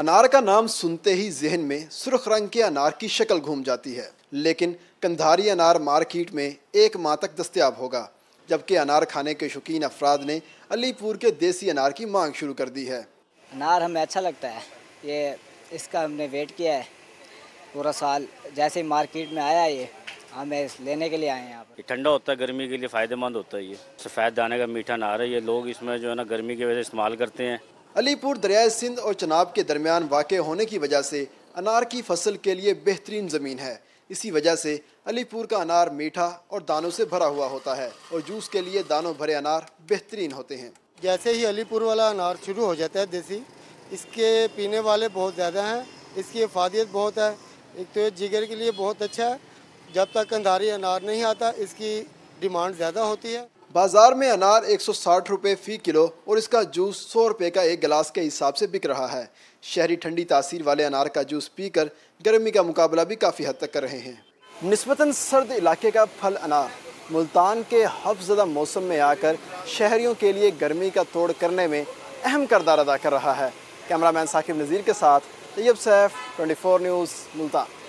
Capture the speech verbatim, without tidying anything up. अनार का नाम सुनते ही जहन में सुर्ख रंग के अनार की शक्ल घूम जाती है, लेकिन कंधारी अनार मार्केट में एक माह तक दस्तियाब होगा, जबकि अनार खाने के शौकीन अफराद ने अलीपुर के देसी अनार की मांग शुरू कर दी है। अनार हमें अच्छा लगता है, ये इसका हमने वेट किया है पूरा साल, जैसे मार्केट में आया ये हमें लेने के लिए आए हैं। यहाँ पर ठंडा होता है, गर्मी के लिए फ़ायदेमंद होता है। ये सफ़ेद दाने का मीठा अनार है, ये लोग इसमें जो है ना गर्मी की वजह से इस्तेमाल करते हैं। अलीपुर दरियाए सिंध और चनाब के दरमियान वाक़ होने की वजह से अनार की फसल के लिए बेहतरीन ज़मीन है। इसी वजह से अलीपुर का अनार मीठा और दानों से भरा हुआ होता है और जूस के लिए दानों भरे अनार बेहतरीन होते हैं। जैसे ही अलीपुर वाला अनार शुरू हो जाता है देसी, इसके पीने वाले बहुत ज़्यादा हैं, इसकी अफादियत बहुत है। एक तो ये जिगर के लिए बहुत अच्छा है, जब तक कंधारी अनार नहीं आता इसकी डिमांड ज़्यादा होती है। बाजार में अनार एक सौ साठ रुपये फ़ी किलो और इसका जूस सौ रुपये का एक गिलास के हिसाब से बिक रहा है। शहरी ठंडी तासीर वाले अनार का जूस पीकर गर्मी का मुकाबला भी काफ़ी हद तक कर रहे हैं। निस्बतन सर्द इलाके का फल अनार मुल्तान के हफ्ज़दा मौसम में आकर शहरियों के लिए गर्मी का तोड़ करने में अहम करदार अदा कर रहा है। कैमरामैन साकिब नज़ीर के साथ Tayyab Saif, twenty four news Multan.